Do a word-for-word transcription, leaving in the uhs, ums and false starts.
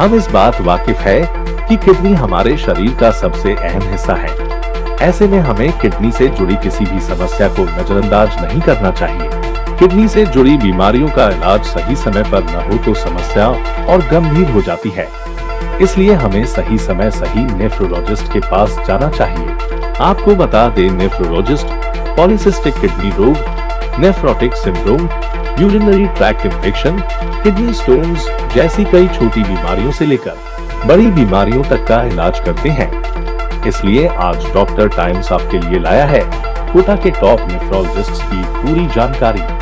हम इस बात वाकिफ है कि किडनी हमारे शरीर का सबसे अहम हिस्सा है। ऐसे में हमें किडनी से जुड़ी किसी भी समस्या को नजरअंदाज नहीं करना चाहिए। किडनी से जुड़ी बीमारियों का इलाज सही समय पर न हो तो समस्या और गंभीर हो जाती है। इसलिए हमें सही समय सही नेफ्रोलॉजिस्ट के पास जाना चाहिए। आपको बता दें, नेफ्रोलॉजिस्ट पॉलिसिस्टिक किडनी रोग, nephrotic syndrome, urinary tract infection, kidney stones जैसी कई छोटी बीमारियों से लेकर बड़ी बीमारियों तक का इलाज करते हैं। इसलिए आज डॉक्टर टाइम्स आपके लिए लाया है कोटा के टॉप नेफ्रोलॉजिस्ट की पूरी जानकारी।